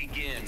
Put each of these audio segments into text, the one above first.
begin.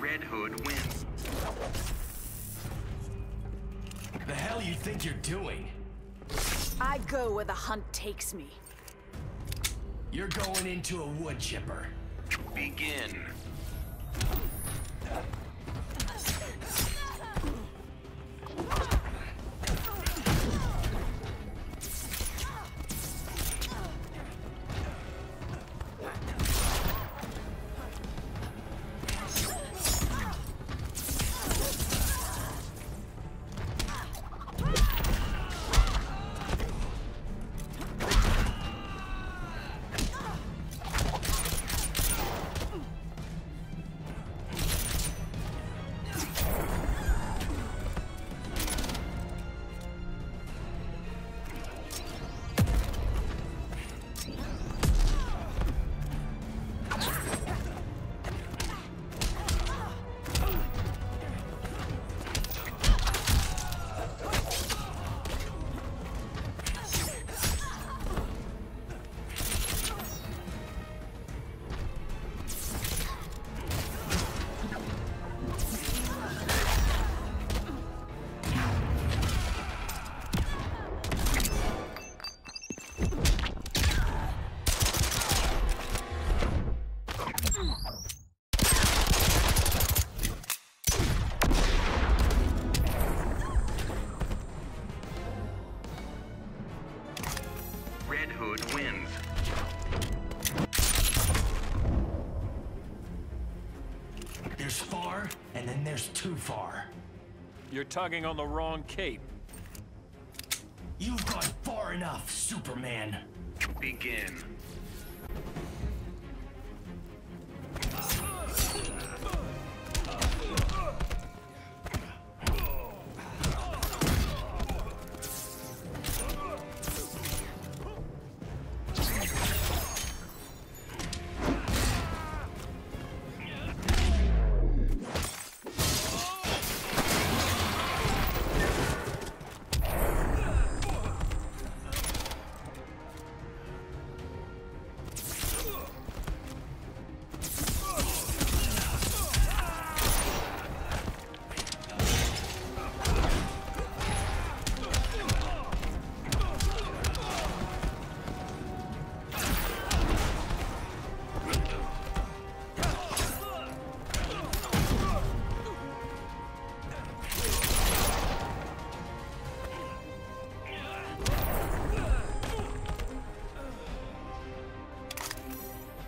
Red Hood wins. The hell you think you're doing? I go where the hunt takes me. You're going into a wood chipper. Begin. There's far, and then there's too far. You're tugging on the wrong cape. You've gone far enough, Superman. Begin.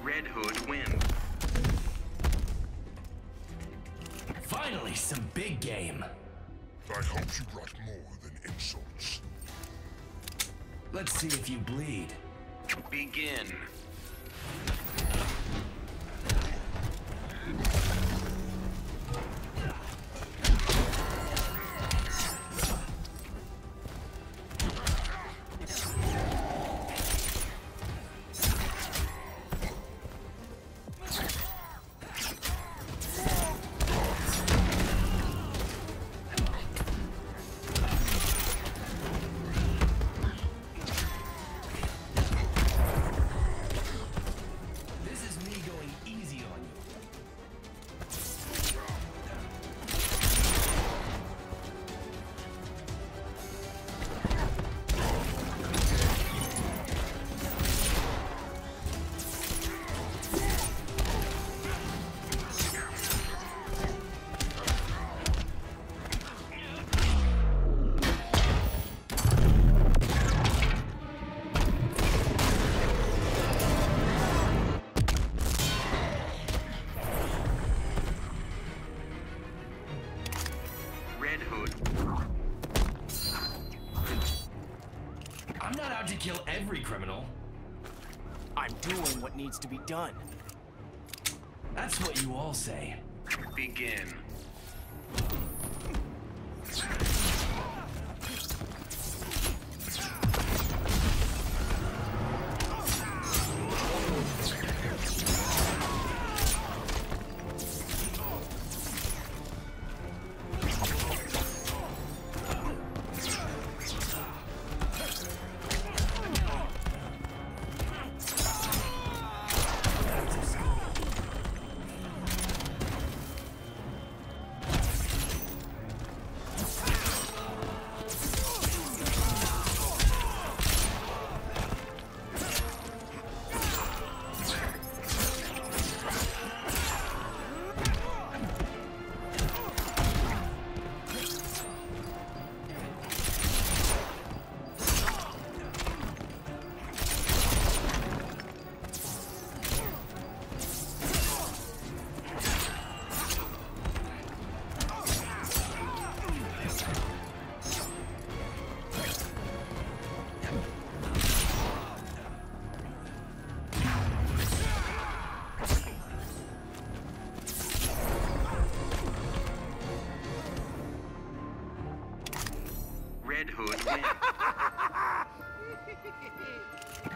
Red Hood wins. Finally, some big game. I hope you brought more than insults. Let's see if you bleed. Begin. every criminal. I'm doing what needs to be done. That's what you all say. Begin.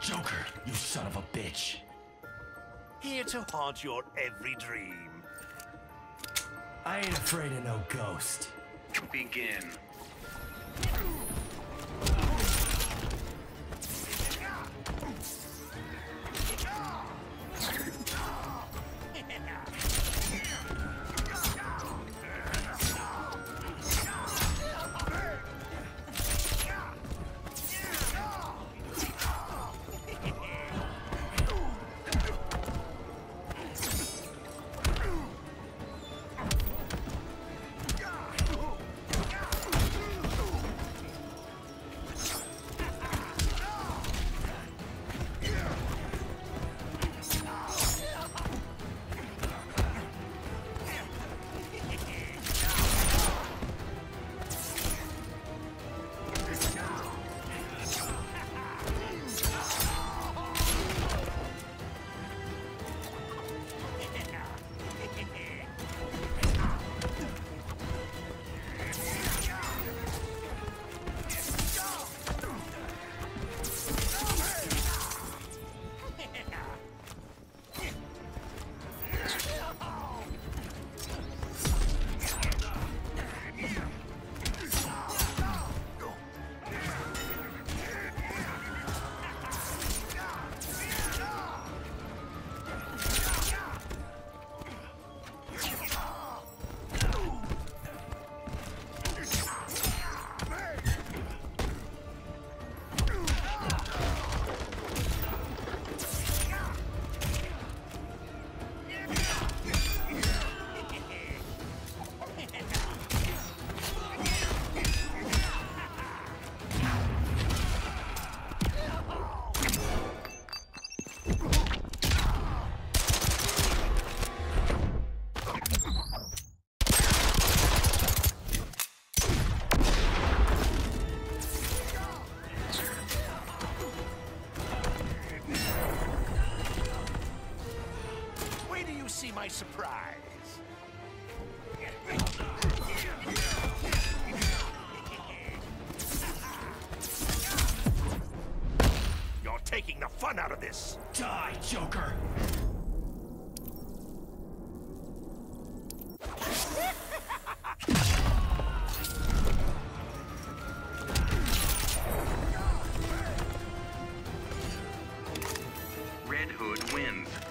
Joker, you son of a bitch. Here to haunt your every dream. I ain't afraid of no ghost. Begin. You're taking the fun out of this. Die, Joker. Red Hood wins.